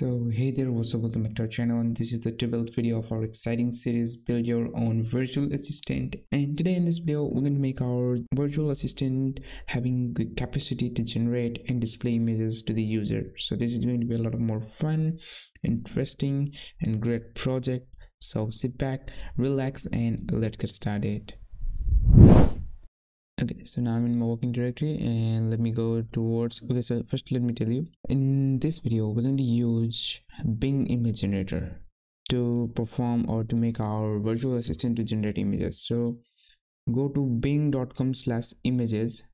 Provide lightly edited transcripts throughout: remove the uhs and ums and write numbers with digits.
So hey there, what's up, welcome back to our channel, and this is the 12th video of our exciting series Build Your Own Virtual Assistant. And today in this video we're going to make our virtual assistant having the capacity to generate and display images to the user. So this is going to be a lot more fun, interesting and great project. So sit back, relax and let's get started. Okay, so now I'm in my working directory and let me go towards, okay, so first let me tell you, in this video we're going to use Bing Image Generator to perform or to make our virtual assistant to generate images. So go to bing.com/images,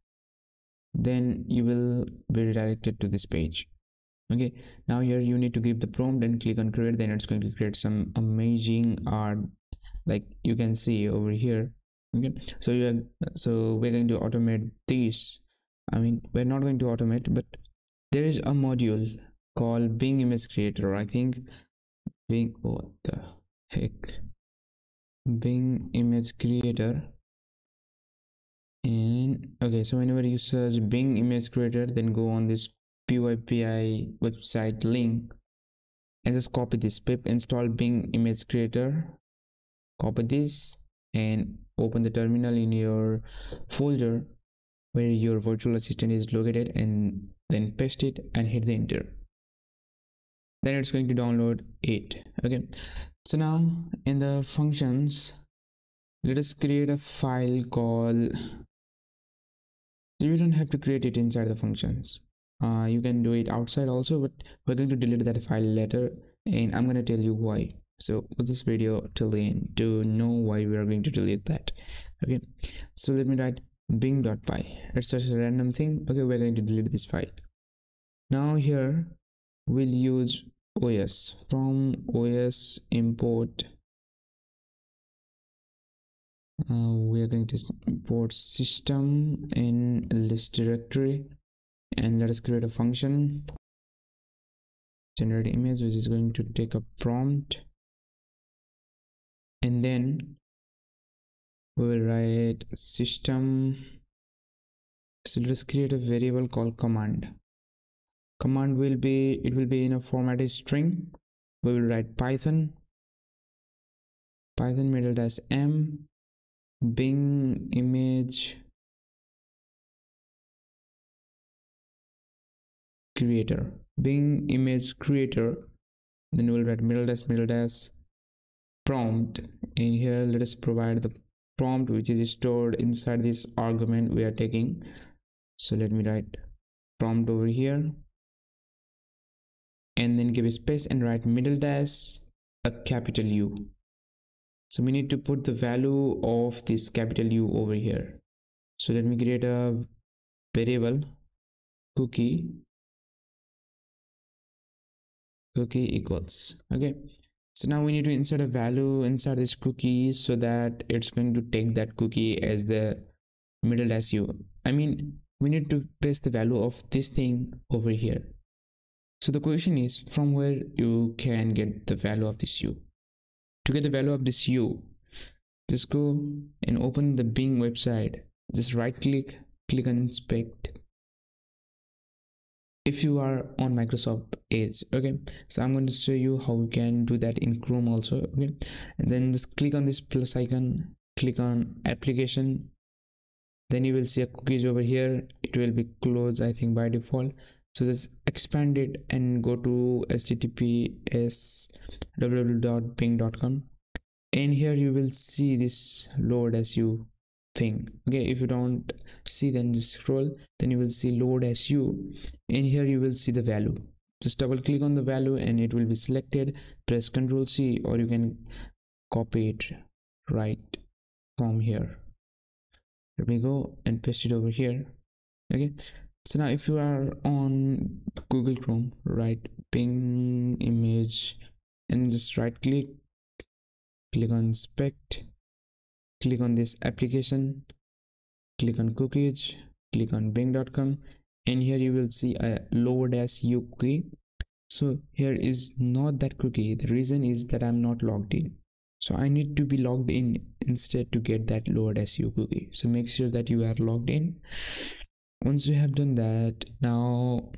then you will be redirected to this page. Okay, now here you need to give the prompt and click on create, then it's going to create some amazing art like you can see over here. Okay, so we're going to automate this. I mean, we're not going to automate, but there is a module called Bing Image Creator. I think Bing, what the heck, Bing Image Creator. And okay, so whenever you search Bing Image Creator, then go on this PyPI website link and just copy this pip, install Bing Image Creator, copy this and open the terminal in your folder where your virtual assistant is located, and then paste it and hit the enter. Then it's going to download it. Okay, so now in the functions, let us create a file called, you don't have to create it inside the functions, you can do it outside also, but we're going to delete that file later and I'm going to tell you why. So with this video till the end to know why we are going to delete that. Okay, so let me write bing.py. it's just a random thing. Okay, we're going to delete this file. Now here we'll use os, from os import, we are going to import system in list directory, and let us create a function generate image, which is going to take a prompt. And then we will write system. So let's create a variable called command. Command will be, it will be in a formatted string. We will write Python -m Bing Image Creator. Bing Image Creator. Then we'll write .. prompt, and here let us provide the prompt which is stored inside this argument we are taking. So let me write prompt over here and then give a space and write $U. So we need to put the value of this U over here. So let me create a variable cookie equals. Okay, so now we need to insert a value inside this cookie so that it's going to take that cookie as the $U. I mean, we need to paste the value of this thing over here. So the question is, from where you can get the value of this U? To get the value of this U, just go and open the Bing website. Just right click, click on inspect. If you are on Microsoft Edge, okay, so I'm going to show you how we can do that in Chrome also. Okay, and then just click on this plus icon, click on application, then you will see a cookies over here. It will be closed, I think, by default. So just expand it and go to https://www.bing.com, and here you will see this load as you thing. Okay, if you don't see, then just scroll, then you will see load as you, and here you will see the value. Just double click on the value and it will be selected, press Ctrl+C, or you can copy it right from here. Let me go and paste it over here. Okay, so now if you are on Google Chrome, write Bing Image and just right click, click on inspect, click on this application, click on cookies, click on bing.com, and here you will see a load as you cookie. So here is not that cookie. The reason is that I'm not logged in, so I need to be logged in instead to get that load as you cookie. So make sure that you are logged in. Once you have done that, now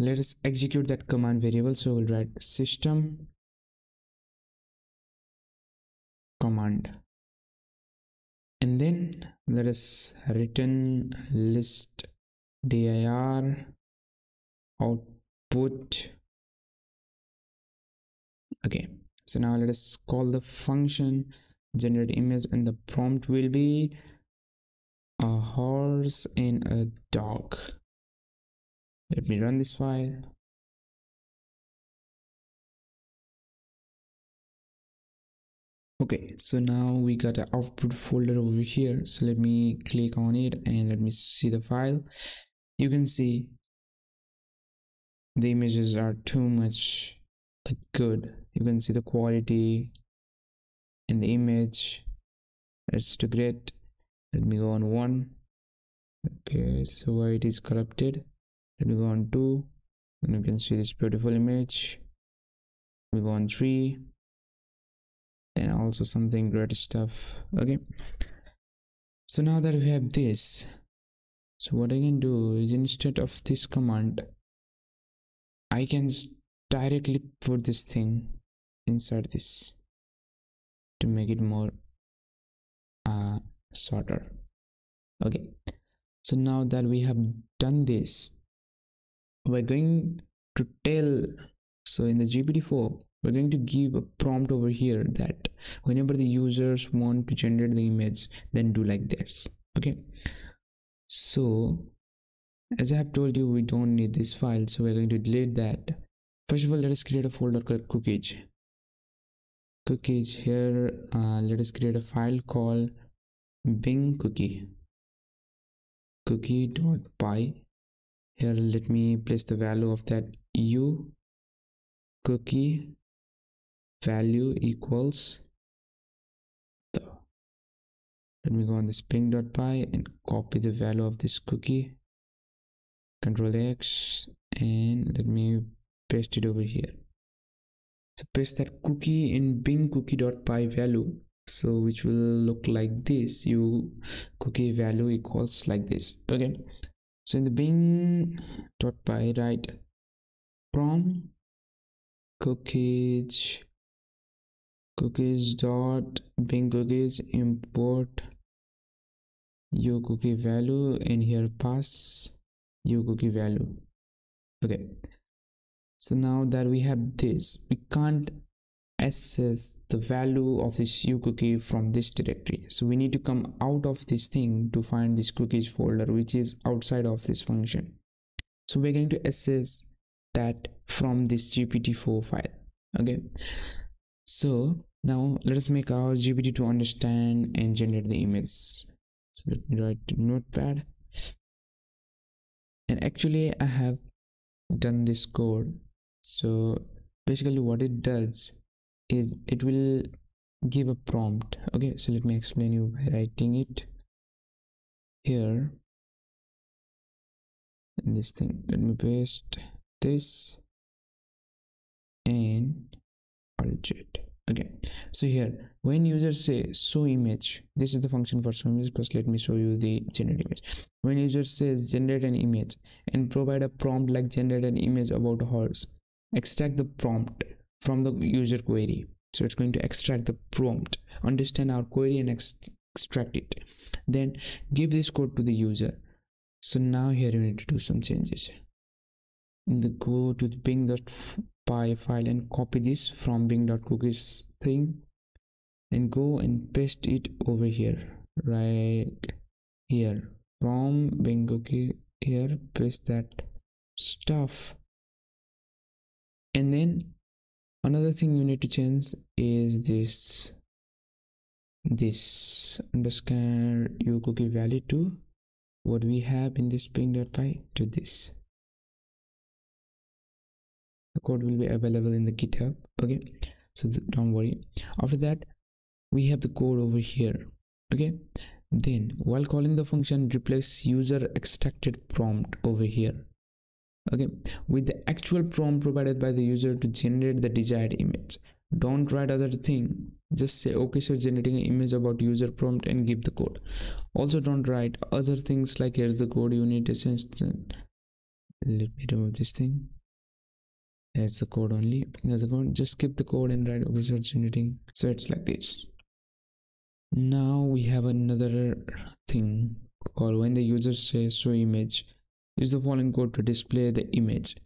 Let us execute that command variable. So we'll write system command, and then let us return list dir output. Okay, so now let us call the function generate image, and the prompt will be a horse and a dog. Let me run this file. Okay, so now we got an output folder over here. So let me click on it and let me see the file. You can see the images are too much good. You can see the quality in the image. It's too great. Let me go on 1. Okay, so it is corrupted. Let me go on 2, and you can see this beautiful image. We go on 3, and also something great stuff. Okay, so now that we have this, so what I can do is, instead of this command, I can directly put this thing inside this to make it more shorter. Okay, so now that we have done this, we're going to tell, so in the GPT-4 we're going to give a prompt over here that whenever the users want to generate the image, then do like this. Okay, so as I have told you, we don't need this file, so we're going to delete that. First of all, let us create a folder called cookies. Here let us create a file called Bing cookie.py. Here let me place the value of that u cookie value equals the, let me go on this bing.py and copy the value of this cookie, Control X, and let me paste it over here. So paste that cookie in Bing cookie.py value, so which will look like this, u cookie value equals like this. Okay, so in the bing.py write from cookies.bing cookies import u cookie value, and here pass u cookie value. Okay, so now that we have this, we can't access the value of this u cookie from this directory, so we need to come out of this thing to find this cookies folder, which is outside of this function. So we're going to access that from this GPT-4 file. Okay, so now let us make our GPT to understand and generate the image. So let me write to notepad, and actually I have done this code. So basically what it does is it will give a prompt. Okay, so let me explain you by writing it here in this thing. Let me paste this and alt it. Okay, so here when users say show image, this is the function for show image, plus let me show you the generate image. When user says generate an image and provide a prompt like generate an image about a horse, extract the prompt from the user query. So it's going to extract the prompt, understand our query and extract it, then give this code to the user. So now here you need to do some changes. Go to the bing.py file and copy this from bing.cookies thing and go and paste it over here, right here, from Bing cookie. Here paste that stuff, and then another thing you need to change is this underscore u cookie value to what we have in this bing.py to this. The code will be available in the GitHub. Okay, so don't worry. After that, we have the code over here. Okay, then while calling the function, replace user extracted prompt over here, okay, with the actual prompt provided by the user to generate the desired image. Don't write other thing, just say okay, so generating an image about user prompt and give the code. Also don't write other things like here's the code you need to change. Let me remove this thing. There's the code only. There's a code. Just skip the code and write okay, so it's generating. So it's like this. Now we have another thing called when the user says show image, use the following code to display the image.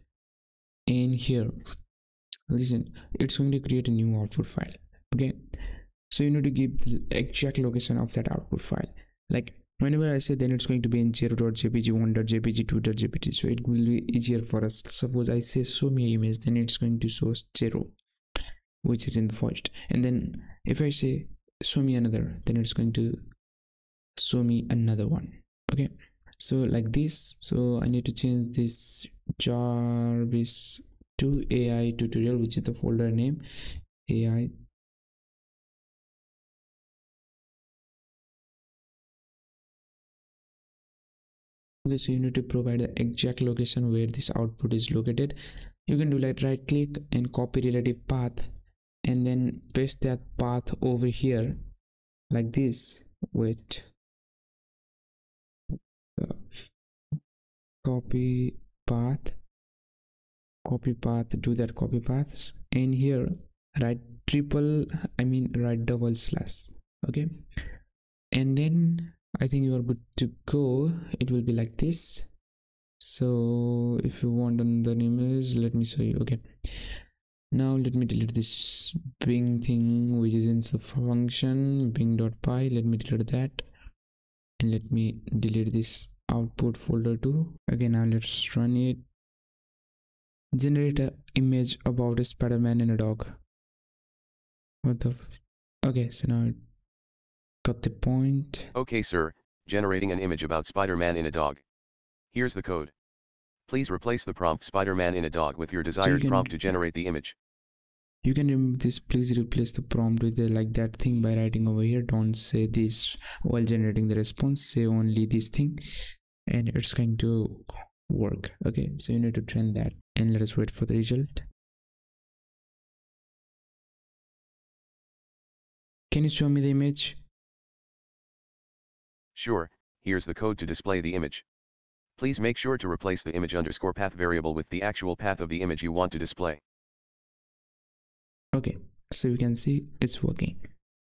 And here, listen, it's going to create a new output file. Okay, so you need to give the exact location of that output file. Like whenever I say, then it's going to be in 0.jpg, 1.jpg, 2.jpg. So it will be easier for us. Suppose I say show me image, then it's going to show 0, which is in the first. And then if I say show me another, then it's going to show me another one. Okay, so like this. So I need to change this Jarvis to AI tutorial, which is the folder name AI. Okay, so you need to provide the exact location where this output is located. You can do like right click and copy relative path and then paste that path over here like this. Wait, copy path, do that copy paths, and here write double slash. Okay, and then I think you are good to go. It will be like this. So if you want another image, let me show you. Okay, now let me delete this Bing thing which is in the function Bing.py. Let me delete that and let me delete this output folder too. Okay, now let's run it. Generate an image about a Spider-Man and a dog. What the f. Okay, so now it got the point. Okay sir, generating an image about Spider-Man in a dog. Here's the code. Please replace the prompt Spider-Man in a dog with your desired prompt to generate the image. You can remove this. Please replace the prompt with a, like that thing by writing over here. Don't say this while generating the response. Say only this thing and it's going to work. Okay, so you need to train that and let us wait for the result. Can you show me the image? Sure, here's the code to display the image. Please make sure to replace the image underscore path variable with the actual path of the image you want to display. Okay, so you can see it's working.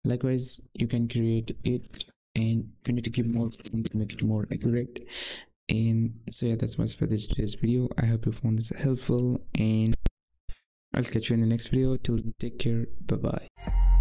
Likewise, you can create it and you need to give more to make it more accurate. And so yeah, that's much for this today's video. I hope you found this helpful and I'll catch you in the next video. Till then, take care. Bye bye.